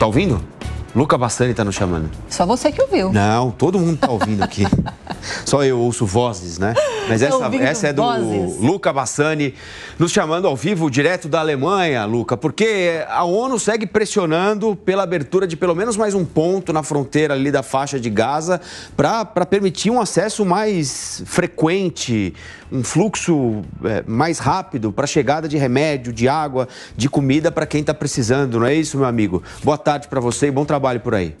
Tá ouvindo? Luca Bassani tá nos chamando. Só você que ouviu. Não, todo mundo tá ouvindo aqui. Só eu ouço vozes, né? Mas essa é do Luca Bassani, nos chamando ao vivo, direto da Alemanha, Luca. Porque a ONU segue pressionando pela abertura de pelo menos mais um ponto na fronteira ali da faixa de Gaza para permitir um acesso mais frequente, um fluxo mais rápido para a chegada de remédio, de água, de comida para quem tá precisando, não é isso, meu amigo? Boa tarde para você e bom trabalho por aí.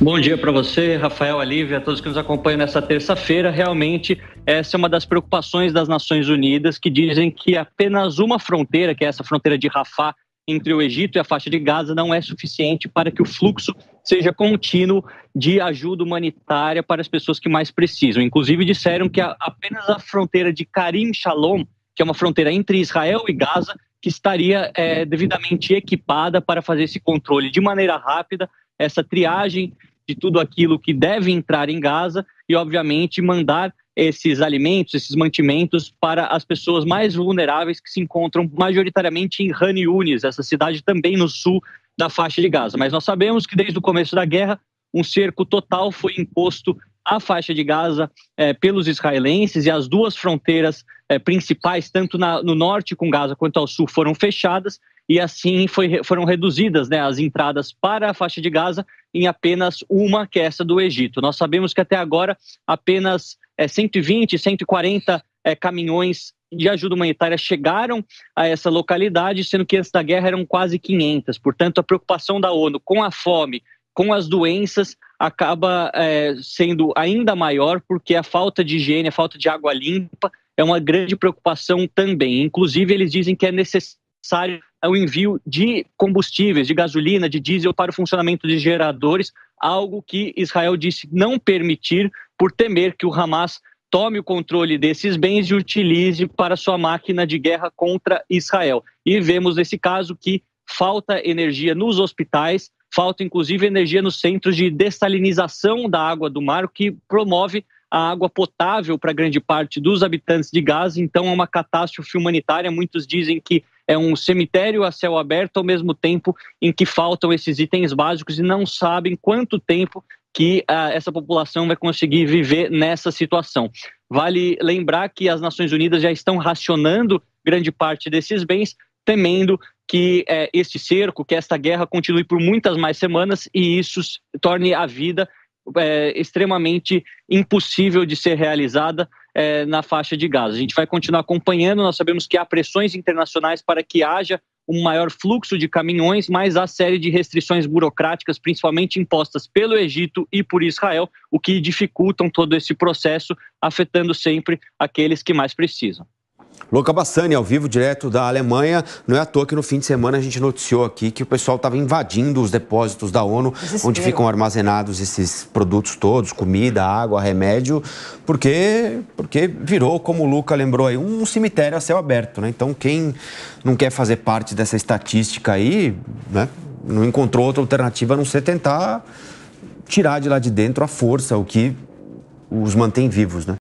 Bom dia para você, Rafael, a Lívia, a todos que nos acompanham nessa terça-feira. Realmente, essa é uma das preocupações das Nações Unidas, que dizem que apenas uma fronteira, que é essa fronteira de Rafá, entre o Egito e a faixa de Gaza, não é suficiente para que o fluxo seja contínuo de ajuda humanitária para as pessoas que mais precisam. Inclusive, disseram que apenas a fronteira de Karim Shalom, que é uma fronteira entre Israel e Gaza, que estaria devidamente equipada para fazer esse controle de maneira rápida, essa triagem de tudo aquilo que deve entrar em Gaza e, obviamente, mandar esses alimentos, esses mantimentos para as pessoas mais vulneráveis que se encontram majoritariamente em Han Yunis, essa cidade também no sul da faixa de Gaza. Mas nós sabemos que desde o começo da guerra, um cerco total foi imposto a faixa de Gaza pelos israelenses, e as duas fronteiras principais, tanto no norte com Gaza quanto ao sul, foram fechadas, e assim foram reduzidas, né, as entradas para a faixa de Gaza em apenas uma, que é essa do Egito. Nós sabemos que até agora apenas 120, 140 caminhões de ajuda humanitária chegaram a essa localidade, sendo que antes da guerra eram quase 500. Portanto, a preocupação da ONU com a fome, com as doenças, acaba sendo ainda maior, porque a falta de higiene, a falta de água limpa é uma grande preocupação também. Inclusive, eles dizem que é necessário o envio de combustíveis, de gasolina, de diesel para o funcionamento de geradores, algo que Israel disse não permitir por temer que o Hamas tome o controle desses bens e utilize para sua máquina de guerra contra Israel. E vemos nesse caso que falta energia nos hospitais, falta, inclusive, energia nos centros de dessalinização da água do mar, que promove a água potável para grande parte dos habitantes de Gaza. Então, é uma catástrofe humanitária. Muitos dizem que é um cemitério a céu aberto, ao mesmo tempo em que faltam esses itens básicos e não sabem quanto tempo que essa população vai conseguir viver nessa situação. Vale lembrar que as Nações Unidas já estão racionando grande parte desses bens, temendo que este cerco, que esta guerra continue por muitas mais semanas e isso torne a vida extremamente impossível de ser realizada na faixa de Gaza. A gente vai continuar acompanhando, nós sabemos que há pressões internacionais para que haja um maior fluxo de caminhões, mas há série de restrições burocráticas, principalmente impostas pelo Egito e por Israel, o que dificultam todo esse processo, afetando sempre aqueles que mais precisam. Luca Bassani, ao vivo, direto da Alemanha. Não é à toa que no fim de semana a gente noticiou aqui que o pessoal estava invadindo os depósitos da ONU, onde ficam armazenados esses produtos todos, comida, água, remédio, porque virou, como o Luca lembrou aí, um cemitério a céu aberto, né? Então, quem não quer fazer parte dessa estatística aí, né, não encontrou outra alternativa a não ser tentar tirar de lá de dentro à força, o que os mantém vivos, né?